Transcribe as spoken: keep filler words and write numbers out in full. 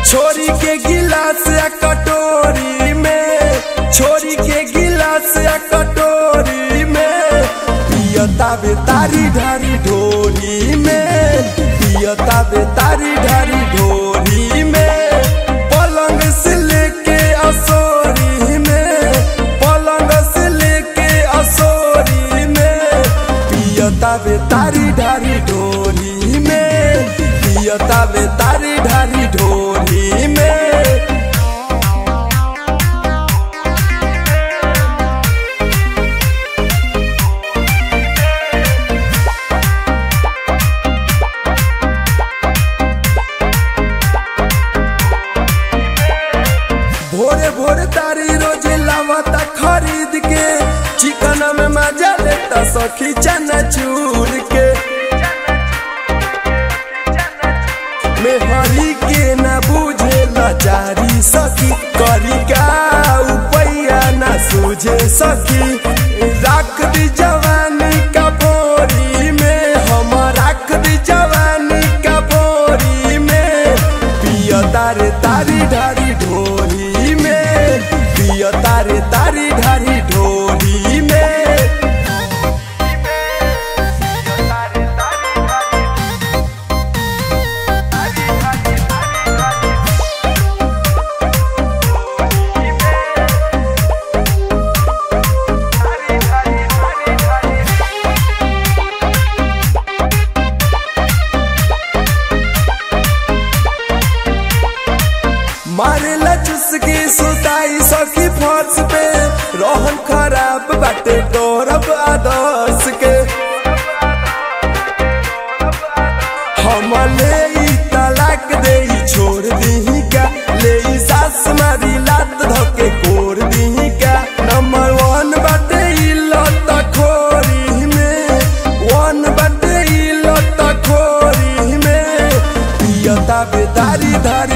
छोरी के गिलास या कटोरी में, छोरी के गिलास या कटोरी में, पियता बे तारी ढारी ढोरी में, पियता बे तारी ढारी ढोरी में, पलंग से लेके असोरी में, पलंग से लेके असोरी में, पियता बे तारी ढारी ढोरी में, पियता बे तारी ढारी ढोरी तारी रोज लावता खरीद के, चिकन में मजा लेता सखी चना चूर के, मैं हरी के ना बुझे लाचारी सखी, करी का उपया ना सूझे सखी, रख दी जवानी का बोरी में, हम रख दी जवानी का बोरी में, पिया तारे तारी ढारी ढोरी में, पिया तारे तारी ढारी ढोरी में। मारे लचुस की सुताई सखी फर्श पे, रोहन खराब बाटे डोरब आदर्श के, हम ले तलाक दे छोड़ दी का, ले सास मारी लात धोके कोर दी का, नंबर वन बाटे लत खोरी में, वन बाटे लत खोरी में, पियता बे दारी दारी